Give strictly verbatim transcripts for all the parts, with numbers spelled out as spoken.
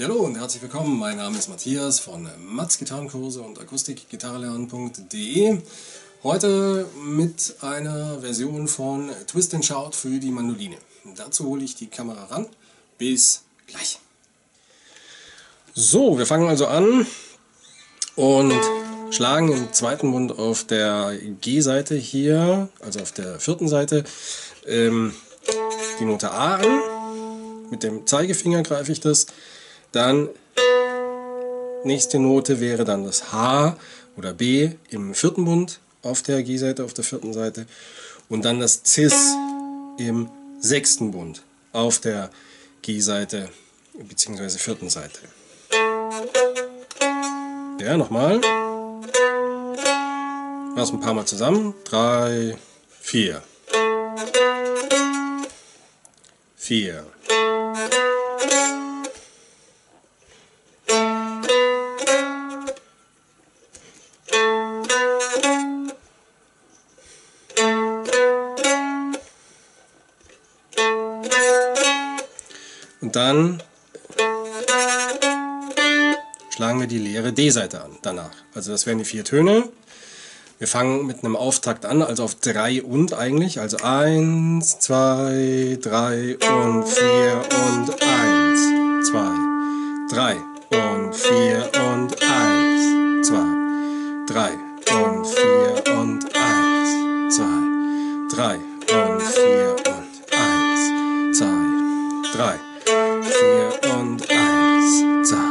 Hallo und herzlich willkommen, mein Name ist Matthias von Mats Gitarrenkurse und akustik Bindestrich gitarre Lernen Punkt de. Heute mit einer Version von Twist and Shout für die Mandoline. Dazu hole ich die Kamera ran. Bis gleich. So, wir fangen also an und schlagen im zweiten Mund auf der G-Seite hier, also auf der vierten Seite, ähm, die Note A an. Mit dem Zeigefinger greife ich das. Dann nächste Note wäre dann das H oder B im vierten Bund auf der G-Seite, auf der vierten Seite. Und dann das Cis im sechsten Bund auf der G-Seite bzw. vierten Seite. Ja, nochmal. Mach's ein paar Mal zusammen. Drei, vier. Vier. Und dann schlagen wir die leere D-Seite an, danach. Also das wären die vier Töne. Wir fangen mit einem Auftakt an, also auf drei und eigentlich. Also eins, zwei, drei und vier und eins, zwei, drei und vier und eins, zwei, drei und vier und eins, zwei, drei und vier und eins, zwei, drei. vier und eins, zwei,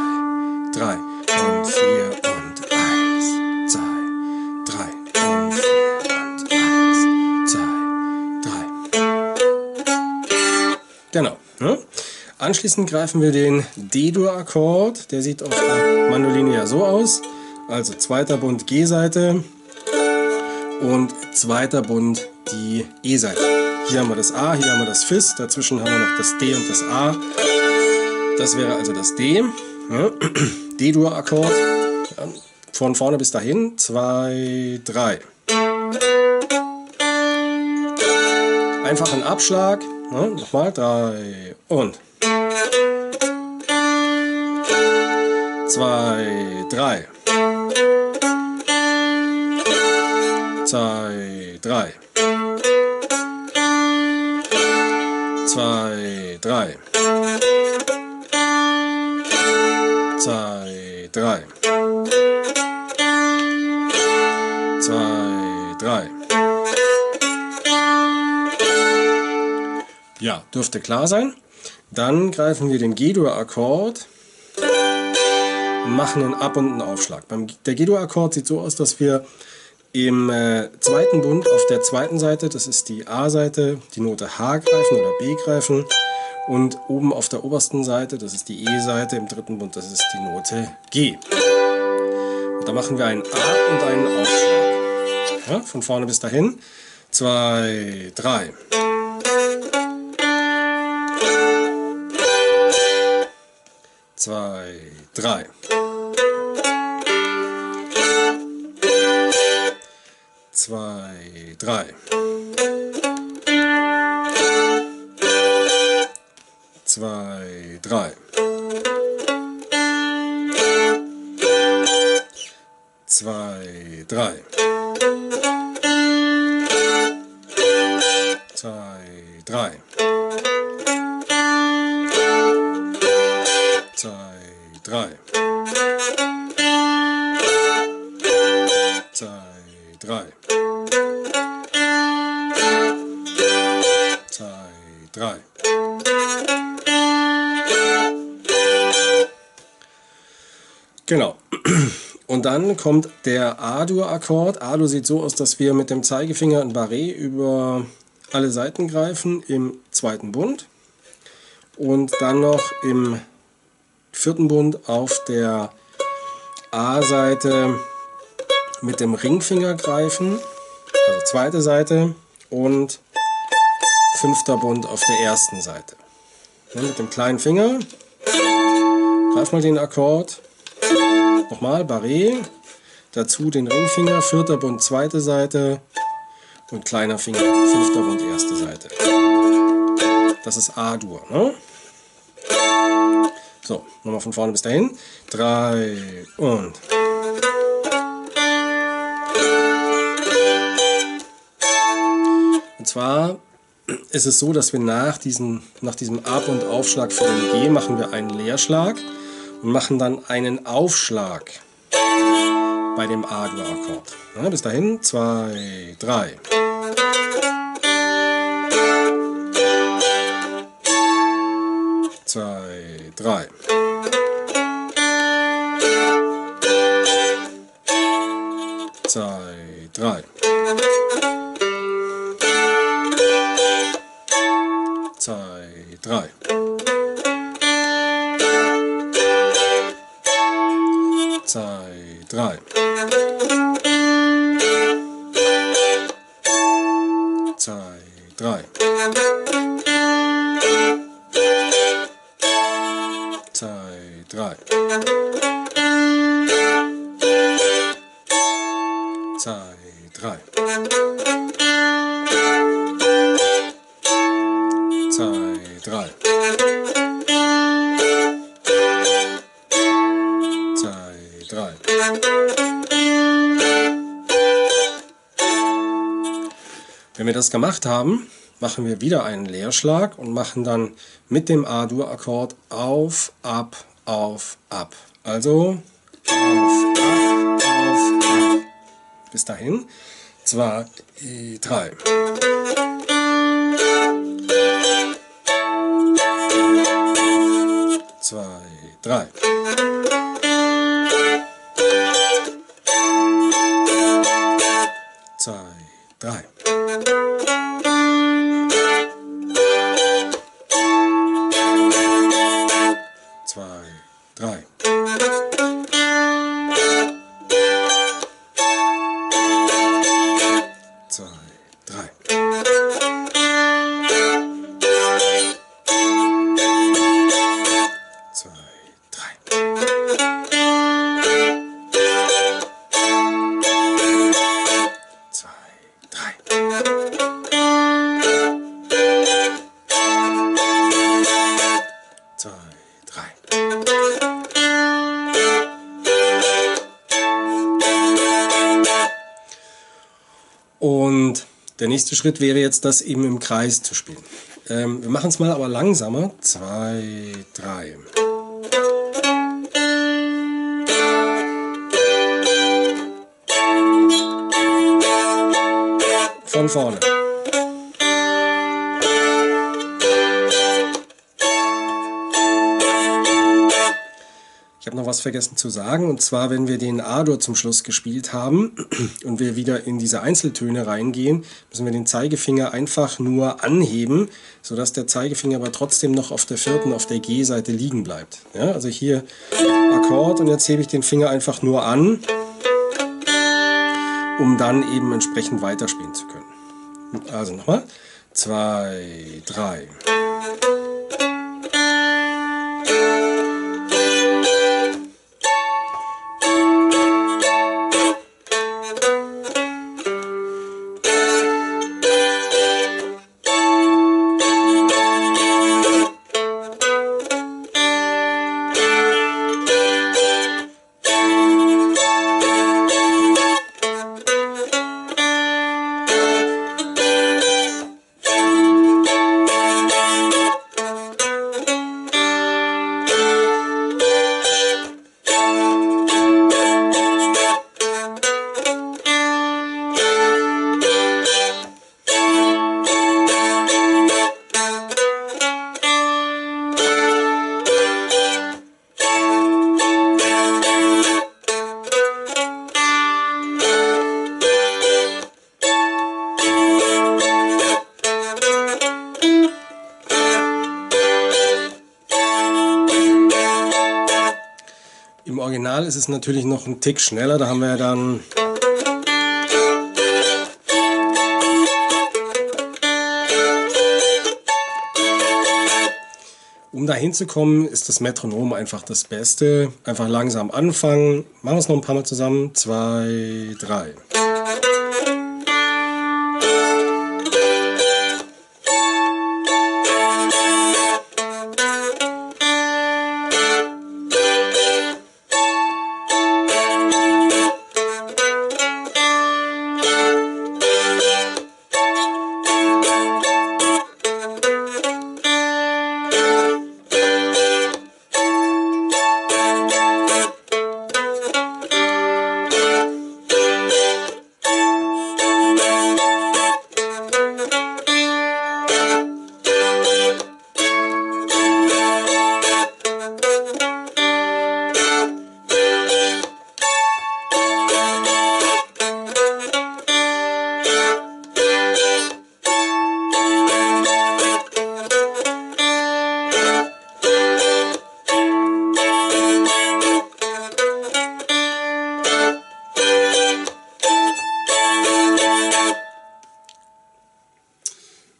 drei und vier und eins, zwei, drei und vier und eins, zwei, drei. Genau. Ne? Anschließend greifen wir den D-Dur-Akkord. Der sieht auf der Mandoline ja so aus. Also zweiter Bund G-Seite und zweiter Bund die E-Seite. Hier haben wir das A, hier haben wir das Fis, dazwischen haben wir noch das D und das A. Das wäre also das D, ja. D-Dur-Akkord, ja. Von vorne bis dahin, zwei, drei. Einfach ein Abschlag, ja. Nochmal, drei und. zwei, drei. zwei, drei. zwei, drei. zwei, drei. zwei, drei. Ja, dürfte klar sein. Dann greifen wir den G-Dur-Akkord, machen einen Ab- und einen Aufschlag. Der G-Dur-Akkord sieht so aus, dass wir im äh, zweiten Bund auf der zweiten Seite, das ist die A-Seite, die Note H greifen oder B greifen. Und oben auf der obersten Seite, das ist die E-Seite, im dritten Bund, das ist die Note G. Und da machen wir einen A und einen Aufschlag. Ja, von vorne bis dahin. zwei, drei. zwei, drei. zwei, drei. zwei, drei. zwei, drei. zwei, drei. zwei, drei. zwei, drei. zwei, drei. Genau. Und dann kommt der A-Dur-Akkord. A-Dur sieht so aus, dass wir mit dem Zeigefinger ein Barré über alle Seiten greifen im zweiten Bund und dann noch im vierten Bund auf der A-Seite mit dem Ringfinger greifen, also zweite Seite, und fünfter Bund auf der ersten Seite. Mit dem kleinen Finger Greif mal den Akkord, nochmal Barré, dazu den Ringfinger, vierter Bund, zweite Seite und kleiner Finger, fünfter Bund, erste Seite. Das ist A-Dur, ne? So, nochmal von vorne bis dahin. Drei und... Und zwar ist es so, dass wir nach diesem, nach diesem Ab- und Aufschlag für den G machen wir einen Leerschlag und machen dann einen Aufschlag bei dem A-Dur-Akkord. Ja, bis dahin, zwei, drei. zwei, drei. zwei, drei. zwei, drei. zwei, drei. zwei, drei. zwei, drei. zwei, drei. zwei, drei. zwei, drei. Wenn wir das gemacht haben, machen wir wieder einen Leerschlag und machen dann mit dem A-Dur-Akkord auf, ab, auf, ab. Also auf, ab, auf, ab. Bis dahin. Zwei, drei. Zwei, drei. Zwei, drei. Zwei, drei. Zwei, drei. Zwei, drei. Zwei, drei. Zwei, drei. Und der nächste Schritt wäre jetzt, das eben im Kreis zu spielen. Ähm, wir machen es mal aber langsamer. Zwei, drei. Von vorne. Ich habe noch was vergessen zu sagen, und zwar, wenn wir den A-Dur zum Schluss gespielt haben und wir wieder in diese Einzeltöne reingehen, müssen wir den Zeigefinger einfach nur anheben, sodass der Zeigefinger aber trotzdem noch auf der vierten, auf der G-Seite liegen bleibt. Ja, also hier Akkord und jetzt hebe ich den Finger einfach nur an, um dann eben entsprechend weiterspielen zu können. Also nochmal. zwei, drei. Im Original ist es natürlich noch ein Tick schneller, da haben wir dann Um da hinzukommen, ist das Metronom einfach das Beste. Einfach langsam anfangen. Machen wir es noch ein paar Mal zusammen. Zwei, drei.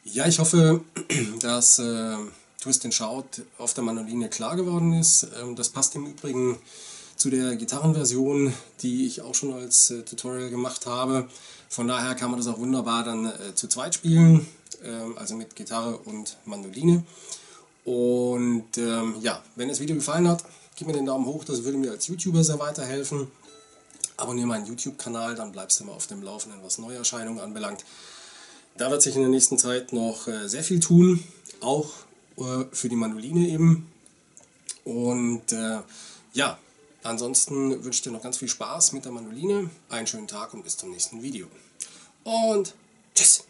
Ja, ich hoffe, dass äh, Twist and Shout auf der Mandoline klar geworden ist. Ähm, das passt im Übrigen zu der Gitarrenversion, die ich auch schon als äh, Tutorial gemacht habe. Von daher kann man das auch wunderbar dann äh, zu zweit spielen, äh, also mit Gitarre und Mandoline. Und ähm, ja, wenn das Video gefallen hat, gib mir den Daumen hoch, das würde mir als YouTuber sehr weiterhelfen. Abonniere meinen YouTube-Kanal, dann bleibst du immer auf dem Laufenden, was Neuerscheinungen anbelangt. Da wird sich in der nächsten Zeit noch sehr viel tun, auch für die Mandoline eben. Und äh, ja, ansonsten wünsche ich dir noch ganz viel Spaß mit der Mandoline. Einen schönen Tag und bis zum nächsten Video. Und tschüss!